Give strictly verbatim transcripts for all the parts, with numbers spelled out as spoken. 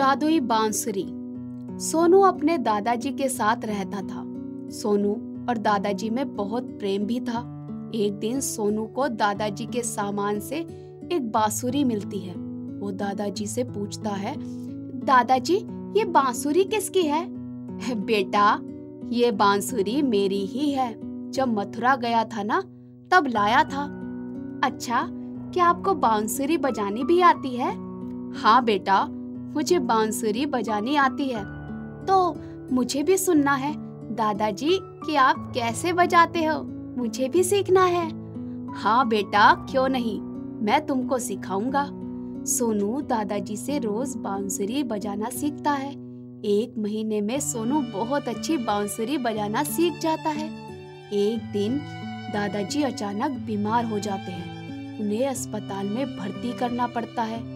जादुई बांसुरी। सोनू अपने दादाजी के साथ रहता था। सोनू और दादाजी में बहुत प्रेम भी था। एक दिन सोनू को दादाजी के सामान से एक बांसुरी मिलती है। वो दादाजी से पूछता है, दादाजी ये बांसुरी किसकी है? बेटा ये बांसुरी मेरी ही है, जब मथुरा गया था ना तब लाया था। अच्छा, क्या आपको बांसुरी बजानी भी आती है? हाँ बेटा, मुझे बांसुरी बजानी आती है। तो मुझे भी सुनना है दादाजी कि आप कैसे बजाते हो, मुझे भी सीखना है। हाँ बेटा, क्यों नहीं, मैं तुमको सिखाऊंगा। सोनू दादाजी से रोज बांसुरी बजाना सीखता है। एक महीने में सोनू बहुत अच्छी बांसुरी बजाना सीख जाता है। एक दिन दादाजी अचानक बीमार हो जाते हैं। उन्हें अस्पताल में भर्ती करना पड़ता है।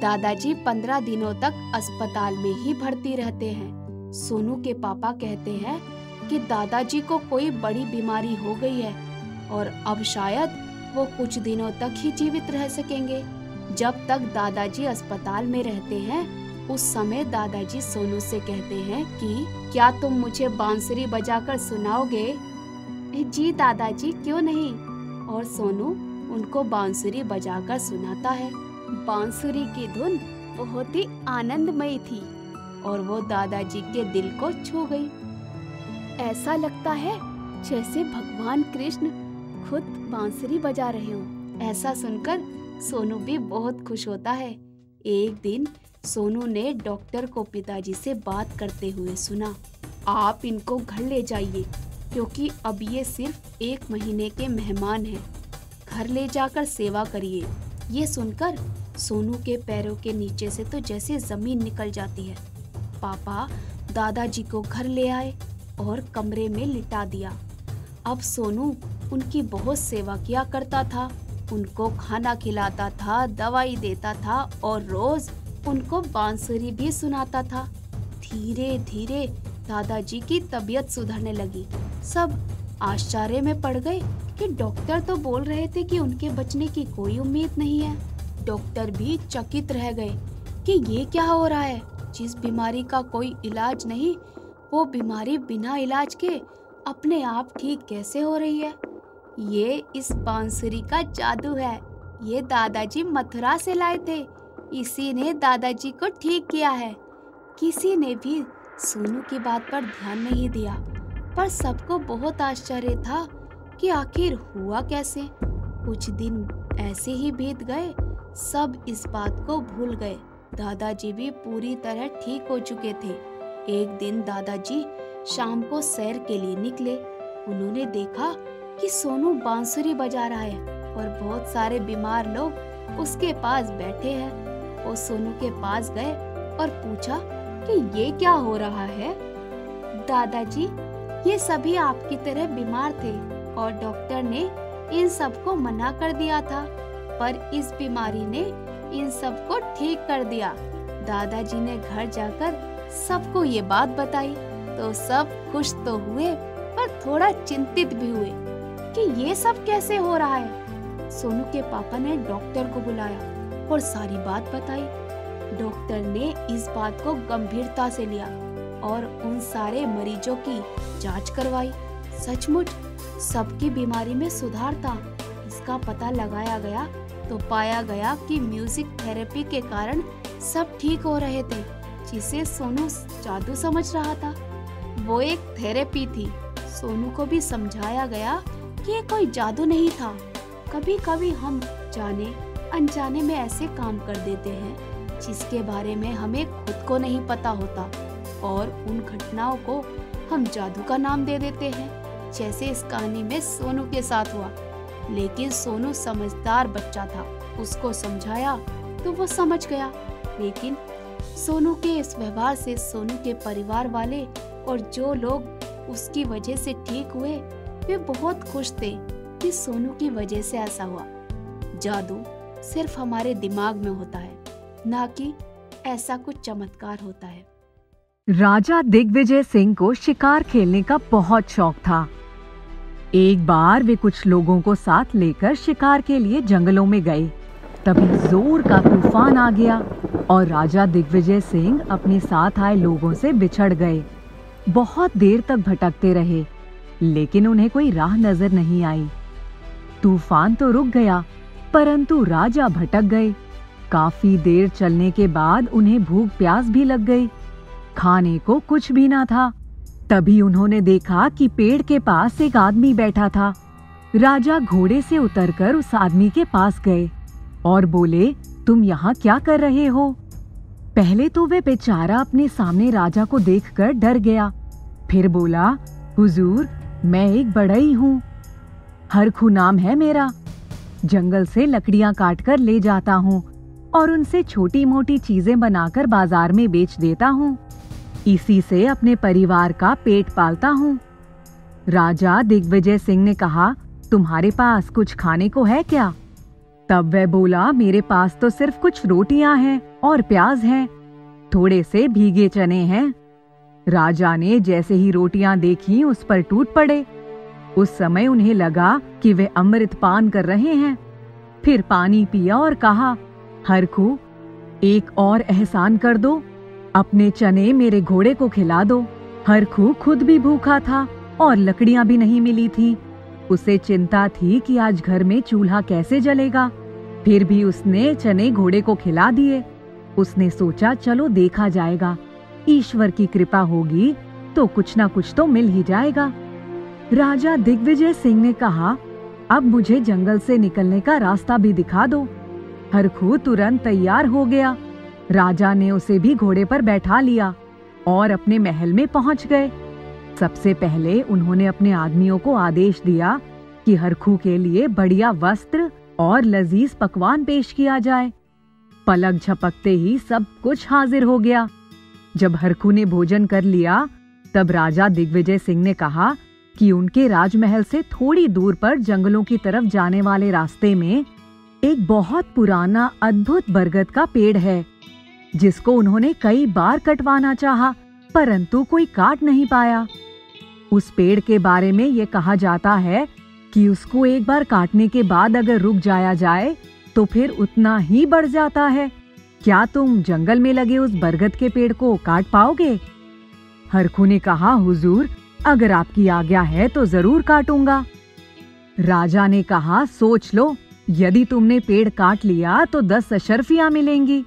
दादाजी पंद्रह दिनों तक अस्पताल में ही भर्ती रहते हैं। सोनू के पापा कहते हैं कि दादाजी को कोई बड़ी बीमारी हो गई है और अब शायद वो कुछ दिनों तक ही जीवित रह सकेंगे। जब तक दादाजी अस्पताल में रहते हैं, उस समय दादाजी सोनू से कहते हैं कि क्या तुम मुझे बांसुरी बजाकर सुनाओगे? जी दादाजी, क्यों नहीं। और सोनू उनको बांसुरी बजाकर सुनाता है। बांसुरी की धुन बहुत ही आनंदमयी थी और वो दादाजी के दिल को छू गई। ऐसा लगता है जैसे भगवान कृष्ण खुद बांसुरी बजा रहे हों। ऐसा सुनकर सोनू भी बहुत खुश होता है। एक दिन सोनू ने डॉक्टर को पिताजी से बात करते हुए सुना, आप इनको घर ले जाइए क्योंकि अब ये सिर्फ एक महीने के मेहमान हैं। घर ले जाकर सेवा करिए। ये सुनकर सोनू के पैरों के नीचे से तो जैसे जमीन निकल जाती है। पापा दादाजी को घर ले आए और कमरे में लिटा दिया। अब सोनू उनकी बहुत सेवा किया करता था। उनको खाना खिलाता था, दवाई देता था और रोज उनको बांसुरी भी सुनाता था। धीरे धीरे दादाजी की तबीयत सुधरने लगी। सब आश्चर्य में पड़ गए कि डॉक्टर तो बोल रहे थे कि उनके बचने की कोई उम्मीद नहीं है। डॉक्टर भी चकित रह गए कि ये क्या हो रहा है। जिस बीमारी का कोई इलाज नहीं, वो बीमारी बिना इलाज के अपने आप ठीक कैसे हो रही है। ये इस बांसुरी का जादू है। ये दादाजी मथुरा से लाए थे, इसी ने दादाजी को ठीक किया है। किसी ने भी सोनू की बात पर ध्यान नहीं दिया, पर सबको बहुत आश्चर्य था कि आखिर हुआ कैसे। कुछ दिन ऐसे ही बीत गए। सब इस बात को भूल गए। दादाजी भी पूरी तरह ठीक हो चुके थे। एक दिन दादाजी शाम को सैर के लिए निकले। उन्होंने देखा कि सोनू बांसुरी बजा रहा है और बहुत सारे बीमार लोग उसके पास बैठे हैं। वो सोनू के पास गए और पूछा कि ये क्या हो रहा है? दादाजी, ये सभी आपकी तरह बीमार थे और डॉक्टर ने इन सबको मना कर दिया था, पर इस बीमारी ने इन सबको ठीक कर दिया। दादाजी ने घर जाकर सबको ये बात बताई तो सब खुश तो हुए पर थोड़ा चिंतित भी हुए कि ये सब कैसे हो रहा है। सोनू के पापा ने डॉक्टर को बुलाया और सारी बात बताई। डॉक्टर ने इस बात को गंभीरता से लिया और उन सारे मरीजों की जांच करवाई। सचमुच सबकी बीमारी में सुधार था। इसका पता लगाया गया तो पाया गया कि म्यूजिक थेरेपी के कारण सब ठीक हो रहे थे, जिसे सोनू जादू समझ रहा था। वो एक थेरेपी थी। सोनू को भी समझाया गया कि ये कोई जादू नहीं था। कभी कभी हम जाने अनजाने में ऐसे काम कर देते हैं जिसके बारे में हमें खुद को नहीं पता होता और उन घटनाओं को हम जादू का नाम दे देते हैं, जैसे इस कहानी में सोनू के साथ हुआ। लेकिन सोनू समझदार बच्चा था। उसको समझाया तो वो समझ गया। लेकिन सोनू के इस व्यवहार से सोनू के परिवार वाले और जो लोग उसकी वजह से ठीक हुए, वे बहुत खुश थे कि सोनू की वजह से ऐसा हुआ। जादू सिर्फ हमारे दिमाग में होता है, ना कि ऐसा कुछ चमत्कार होता है। राजा दिग्विजय सिंह को शिकार खेलने का बहुत शौक था। एक बार वे कुछ लोगों को साथ लेकर शिकार के लिए जंगलों में गए। तभी जोर का तूफान आ गया और राजा दिग्विजय सिंह अपने साथ आए लोगों से बिछड़ गए। बहुत देर तक भटकते रहे लेकिन उन्हें कोई राह नजर नहीं आई। तूफान तो रुक गया परंतु राजा भटक गए। काफी देर चलने के बाद उन्हें भूख प्यास भी लग गई। खाने को कुछ भी ना था। तभी उन्होंने देखा कि पेड़ के पास एक आदमी बैठा था। राजा घोड़े से उतरकर उस आदमी के पास गए और बोले, तुम यहाँ क्या कर रहे हो? पहले तो वे बेचारा अपने सामने राजा को देखकर डर गया। फिर बोला, हुजूर मैं एक बढ़ई हूँ, हरखू नाम है मेरा। जंगल से लकड़ियाँ काटकर ले जाता हूँ और उनसे छोटी मोटी चीजें बनाकर बाजार में बेच देता हूँ। इसी से अपने परिवार का पेट पालता हूँ। राजा दिग्विजय सिंह ने कहा, तुम्हारे पास कुछ खाने को है क्या? तब वह बोला, मेरे पास तो सिर्फ कुछ रोटियां हैं और प्याज हैं, थोड़े से भीगे चने हैं। राजा ने जैसे ही रोटियां देखी उस पर टूट पड़े। उस समय उन्हें लगा कि वे अमृत पान कर रहे हैं। फिर पानी पिया और कहा, हरखू एक और एहसान कर दो, अपने चने मेरे घोड़े को खिला दो। हरखू खुद भी भूखा था और लकड़ियां भी नहीं मिली थी। उसे चिंता थी कि आज घर में चूल्हा कैसे जलेगा। फिर भी उसने चने घोड़े को खिला दिए। उसने सोचा, चलो देखा जाएगा, ईश्वर की कृपा होगी तो कुछ ना कुछ तो मिल ही जाएगा। राजा दिग्विजय सिंह ने कहा, अब मुझे जंगल से निकलने का रास्ता भी दिखा दो। हरखू तुरंत तैयार हो गया। राजा ने उसे भी घोड़े पर बैठा लिया और अपने महल में पहुंच गए। सबसे पहले उन्होंने अपने आदमियों को आदेश दिया कि हरखू के लिए बढ़िया वस्त्र और लजीज पकवान पेश किया जाए। पलक झपकते ही सब कुछ हाजिर हो गया। जब हरखू ने भोजन कर लिया तब राजा दिग्विजय सिंह ने कहा कि उनके राजमहल से थोड़ी दूर पर जंगलों की तरफ जाने वाले रास्ते में एक बहुत पुराना अद्भुत बरगद का पेड़ है, जिसको उन्होंने कई बार कटवाना चाहा परंतु कोई काट नहीं पाया। उस पेड़ के बारे में ये कहा जाता है कि उसको एक बार काटने के बाद अगर रुक जाया जाए तो फिर उतना ही बढ़ जाता है। क्या तुम जंगल में लगे उस बरगद के पेड़ को काट पाओगे? हरखू ने कहा, हुजूर अगर आपकी आज्ञा है तो जरूर काटूंगा। राजा ने कहा, सोच लो, यदि तुमने पेड़ काट लिया तो दस अशर्फियां मिलेंगी।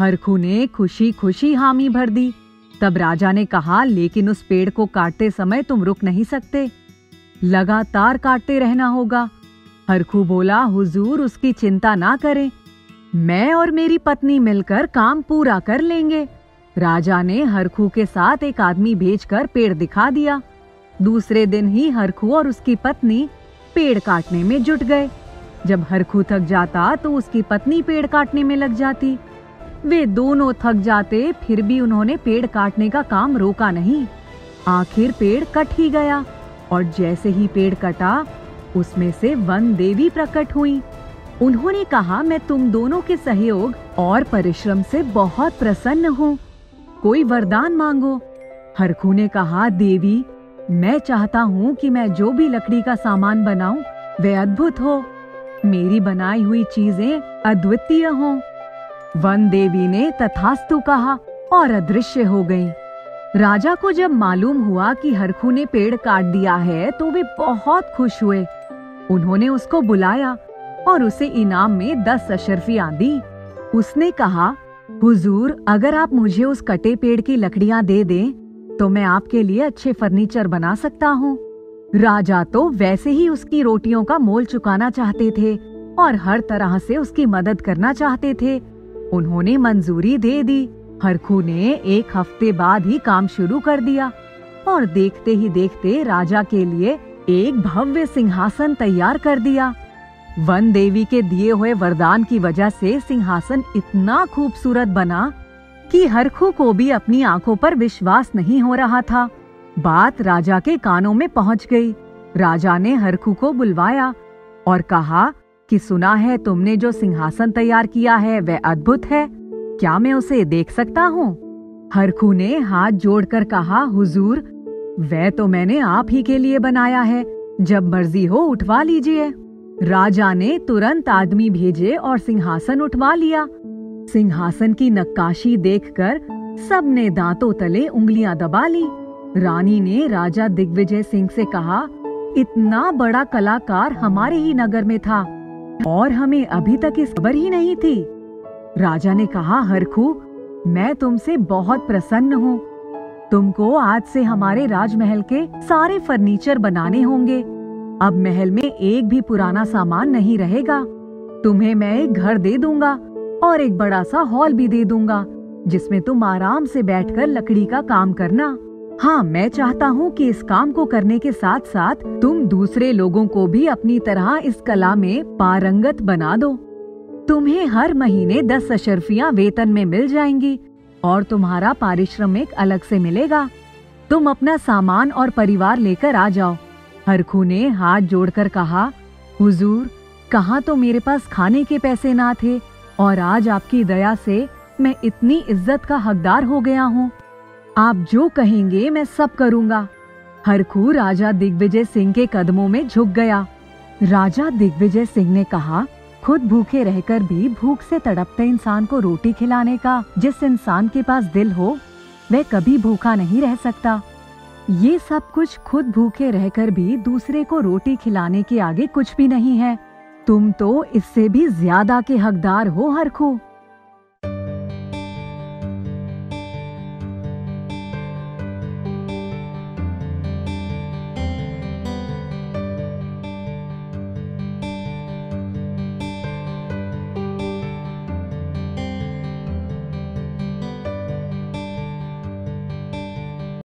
हरखू ने खुशी खुशी हामी भर दी। तब राजा ने कहा, लेकिन उस पेड़ को काटते समय तुम रुक नहीं सकते, लगातार काटते रहना होगा। हरखू बोला, हुजूर उसकी चिंता ना करें, मैं और मेरी पत्नी मिलकर काम पूरा कर लेंगे। राजा ने हरखू के साथ एक आदमी भेजकर पेड़ दिखा दिया। दूसरे दिन ही हरखू और उसकी पत्नी पेड़ काटने में जुट गए। जब हरखू थक जाता तो उसकी पत्नी पेड़ काटने में लग जाती। वे दोनों थक जाते फिर भी उन्होंने पेड़ काटने का काम रोका नहीं। आखिर पेड़ कट ही गया और जैसे ही पेड़ कटा उसमें से वन देवी प्रकट हुई। उन्होंने कहा, मैं तुम दोनों के सहयोग और परिश्रम से बहुत प्रसन्न हूँ, कोई वरदान मांगो। हरखू ने कहा, देवी मैं चाहता हूँ कि मैं जो भी लकड़ी का सामान बनाऊं वह अद्भुत हो, मेरी बनाई हुई चीजें अद्वितीय हों। वन देवी ने तथास्तु कहा और अदृश्य हो गई। राजा को जब मालूम हुआ कि हरखू ने पेड़ काट दिया है तो वे बहुत खुश हुए। उन्होंने उसको बुलाया और उसे इनाम में दस अशर्फियां दी। उसने कहा, हुजूर अगर आप मुझे उस कटे पेड़ की लकड़ियां दे दें तो मैं आपके लिए अच्छे फर्नीचर बना सकता हूँ। राजा तो वैसे ही उसकी रोटियों का मोल चुकाना चाहते थे और हर तरह से उसकी मदद करना चाहते थे। उन्होंने मंजूरी दे दी। हरखू ने एक हफ्ते बाद ही काम शुरू कर दिया और देखते ही देखते राजा के लिए एक भव्य सिंहासन तैयार कर दिया। वन देवी के दिए हुए वरदान की वजह से सिंहासन इतना खूबसूरत बना कि हरखू को भी अपनी आंखों पर विश्वास नहीं हो रहा था। बात राजा के कानों में पहुंच गई। राजा ने हरखू को बुलवाया और कहा कि सुना है तुमने जो सिंहासन तैयार किया है वह अद्भुत है, क्या मैं उसे देख सकता हूँ? हरखू ने हाथ जोड़कर कहा, हुजूर वह तो मैंने आप ही के लिए बनाया है, जब मर्जी हो उठवा लीजिए। राजा ने तुरंत आदमी भेजे और सिंहासन उठवा लिया। सिंहासन की नक्काशी देखकर सबने दांतों तले उंगलियां दबा ली। रानी ने राजा दिग्विजय सिंह से कहा, इतना बड़ा कलाकार हमारे ही नगर में था और हमें अभी तक इस खबर ही नहीं थी। राजा ने कहा, हरखू, मैं तुमसे बहुत प्रसन्न हूँ। तुमको आज से हमारे राजमहल के सारे फर्नीचर बनाने होंगे। अब महल में एक भी पुराना सामान नहीं रहेगा। तुम्हें मैं एक घर दे दूंगा और एक बड़ा सा हॉल भी दे दूंगा, जिसमें तुम आराम से बैठकर लकड़ी का काम करना। हाँ, मैं चाहता हूँ कि इस काम को करने के साथ साथ तुम दूसरे लोगों को भी अपनी तरह इस कला में पारंगत बना दो। तुम्हें हर महीने दस अशर्फियाँ वेतन में मिल जाएंगी और तुम्हारा पारिश्रमिक अलग से मिलेगा। तुम अपना सामान और परिवार लेकर आ जाओ। हरखू ने हाथ जोड़कर कहा, हुजूर, कहाँ तो मेरे पास खाने के पैसे ना थे और आज आपकी दया से मैं इतनी इज्जत का हकदार हो गया हूँ। आप जो कहेंगे मैं सब करूँगा। हरखू राजा दिग्विजय सिंह के कदमों में झुक गया। राजा दिग्विजय सिंह ने कहा, खुद भूखे रहकर भी भूख से तड़पते इंसान को रोटी खिलाने का जिस इंसान के पास दिल हो, वह कभी भूखा नहीं रह सकता। ये सब कुछ खुद भूखे रहकर भी दूसरे को रोटी खिलाने के आगे कुछ भी नहीं है। तुम तो इससे भी ज्यादा के हकदार हो हरखू।